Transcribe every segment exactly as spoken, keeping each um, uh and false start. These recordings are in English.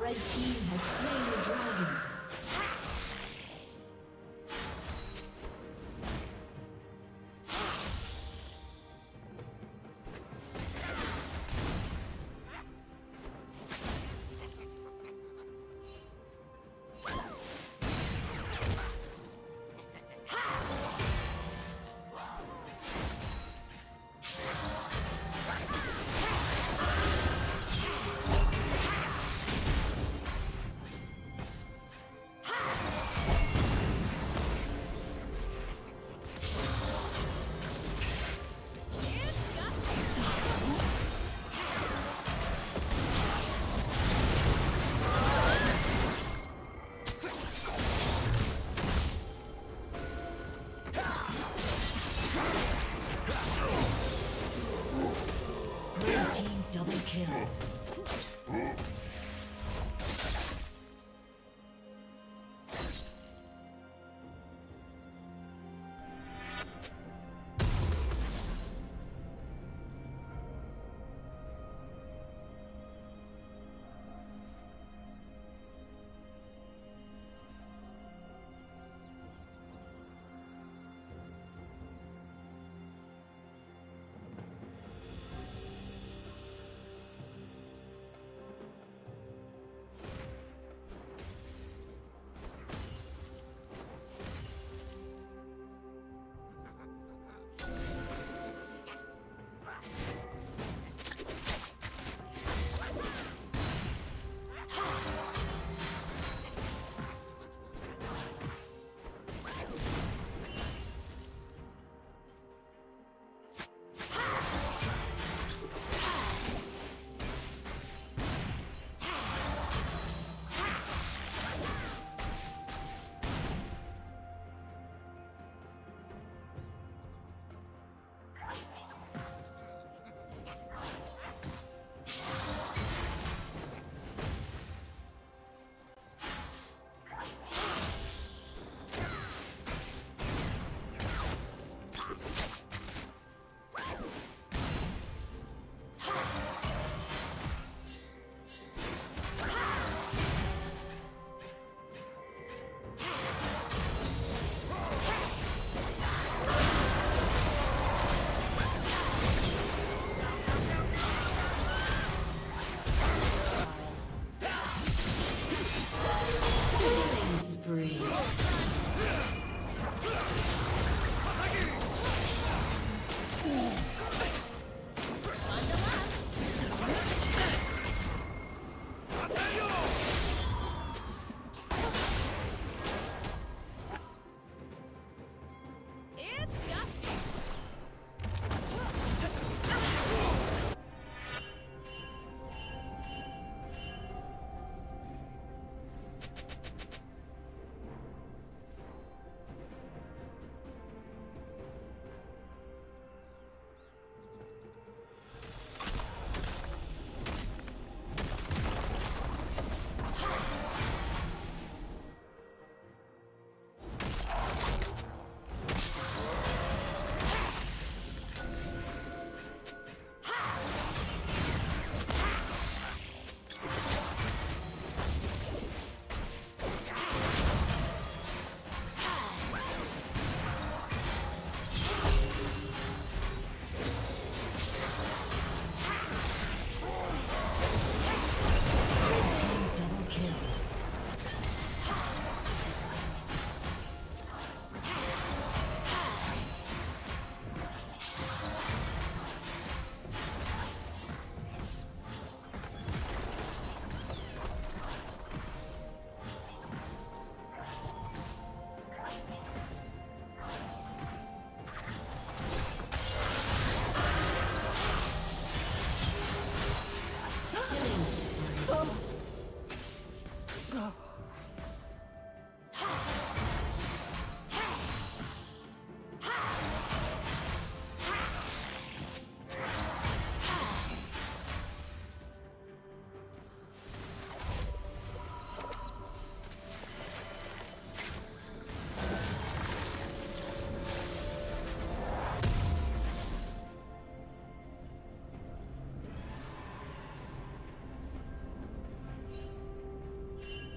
The team has slain the dragon. Double kill.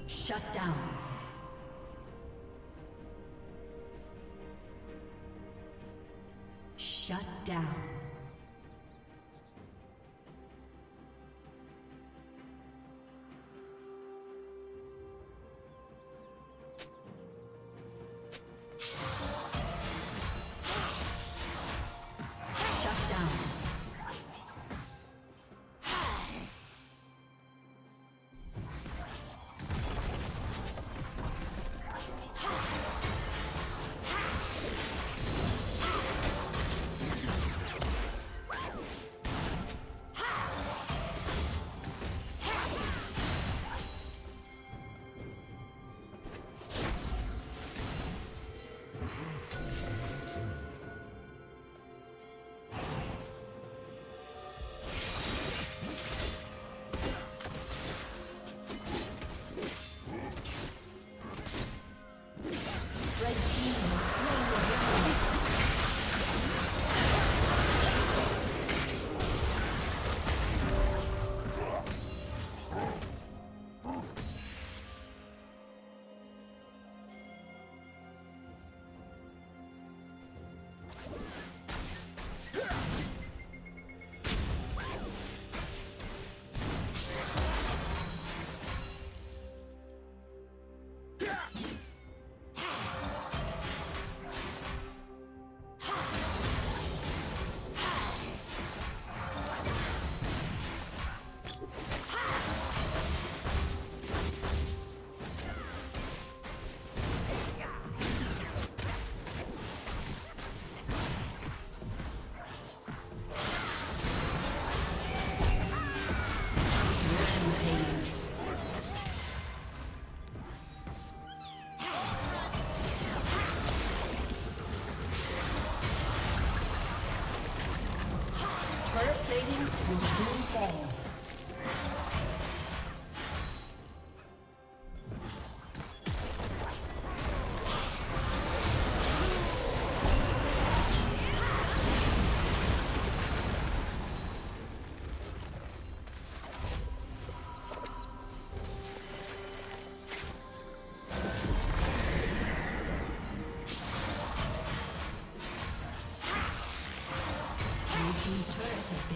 Shut down. Shut down.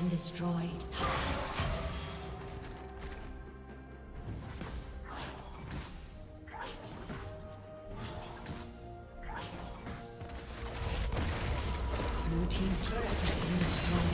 Destroyed. Blue team's turret has been destroyed.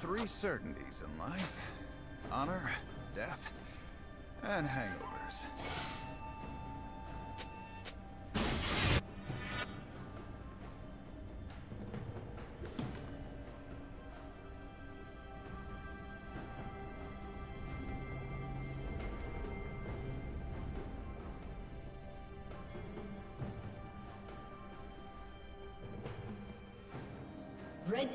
Three certainties in life: honor, death, and hangovers. Red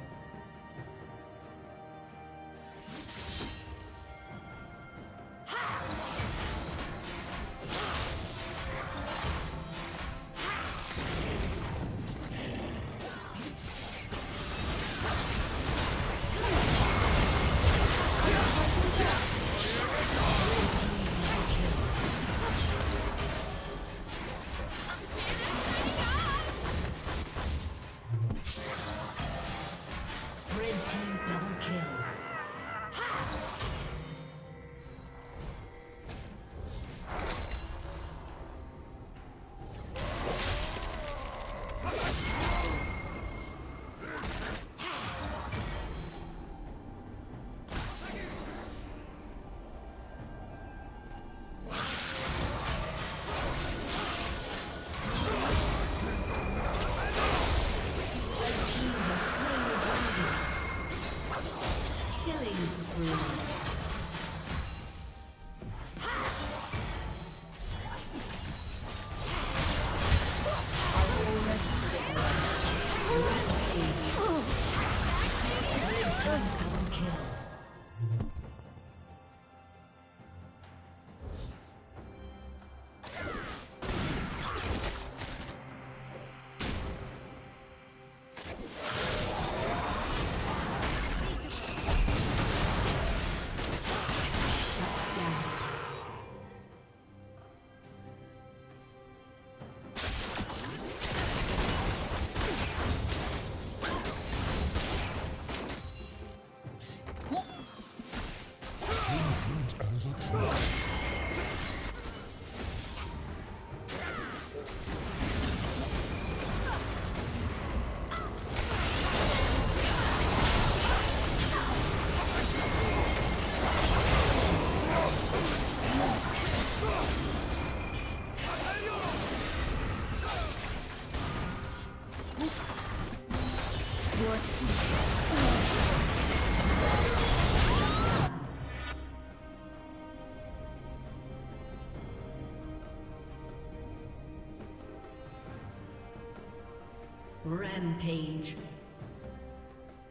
Rampage.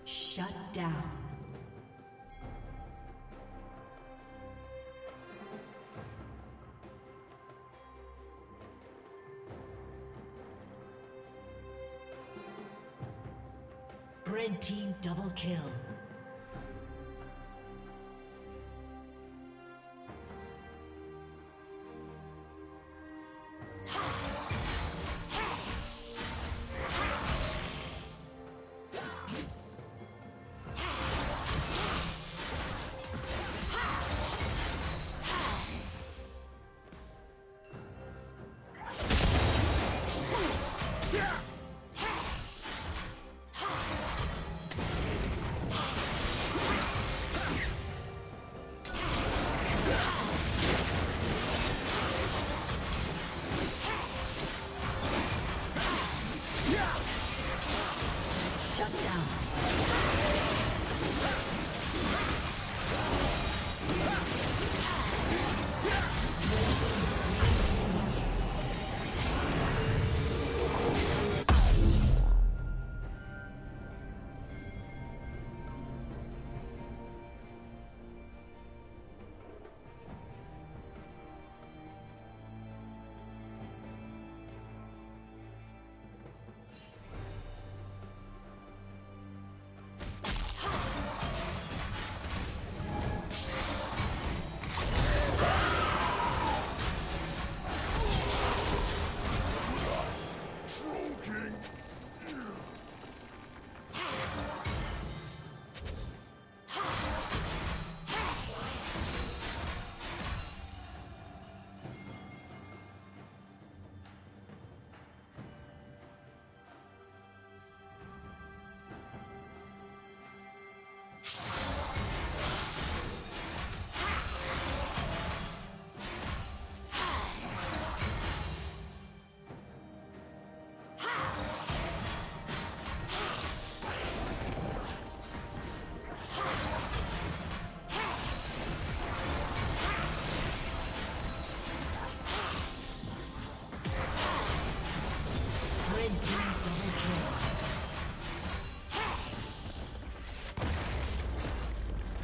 Shut down. Red team double kill.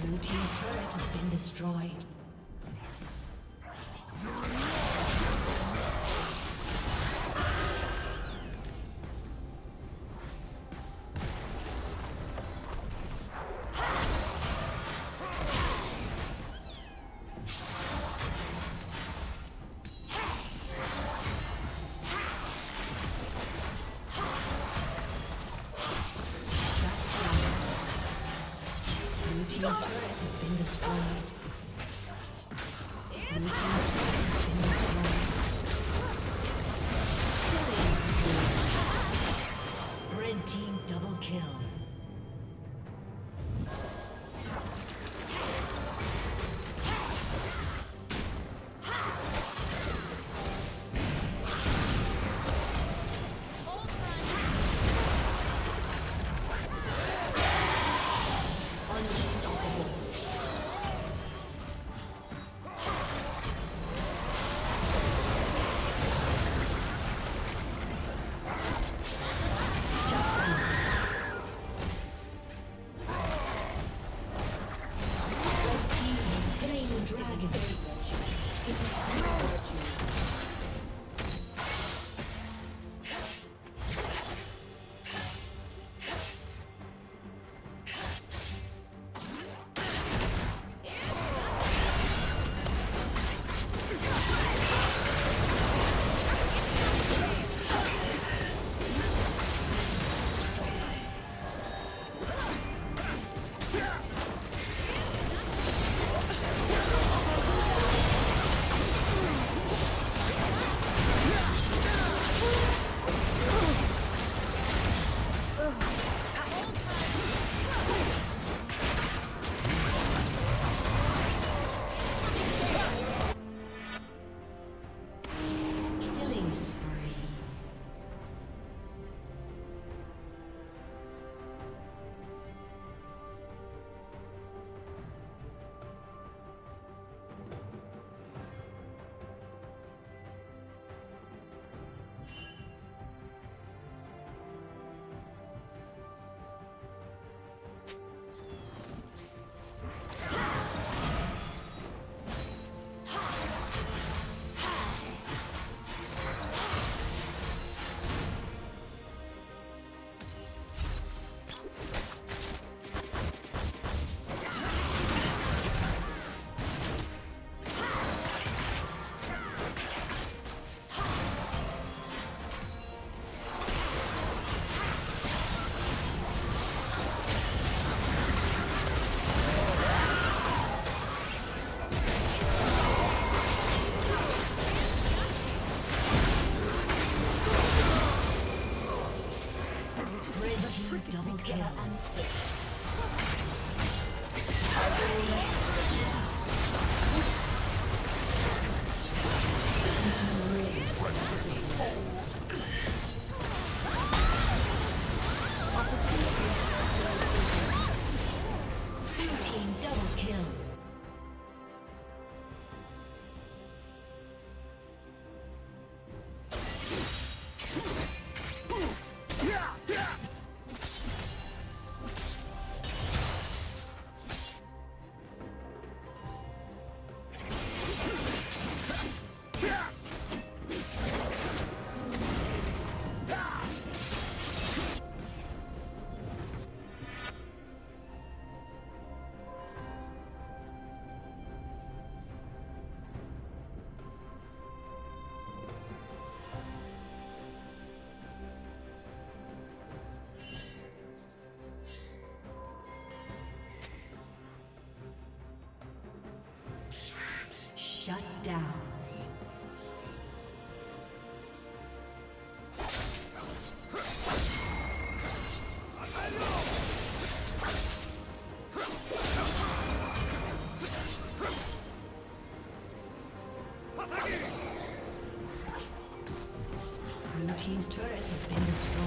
Blue team's turret has been destroyed. Kill and kill. Shut down. Blue team's turret has been destroyed.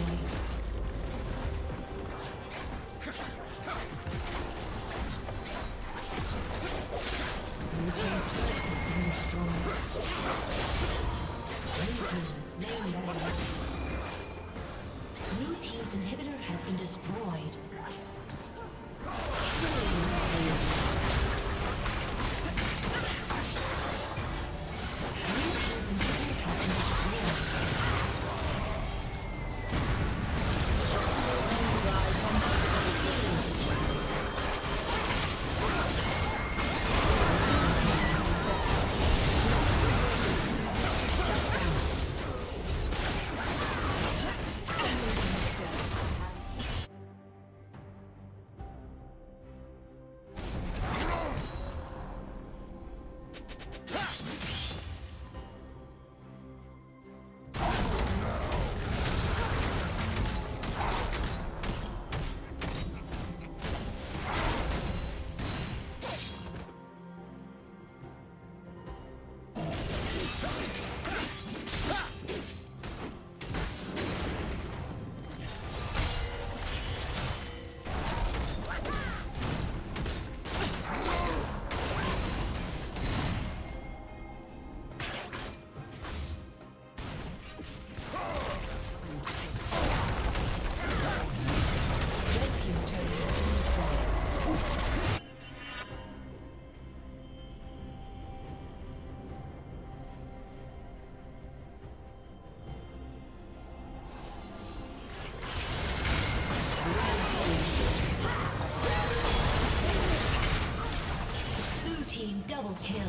Double kill.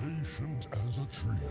Patient as a tree.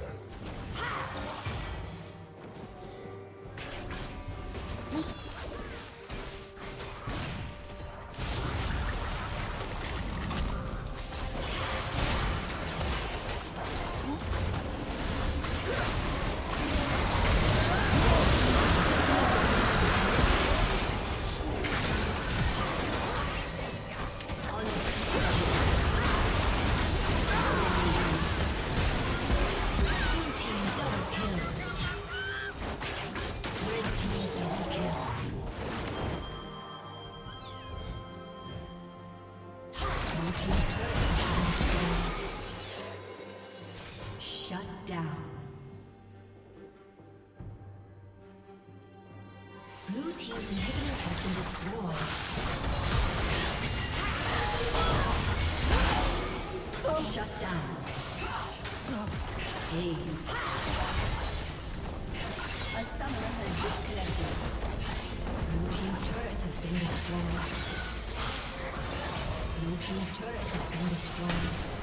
Shut down. Shut down. Please. A summoner has disconnected. Blue team's turret has been destroyed. Blue team's turret has been destroyed.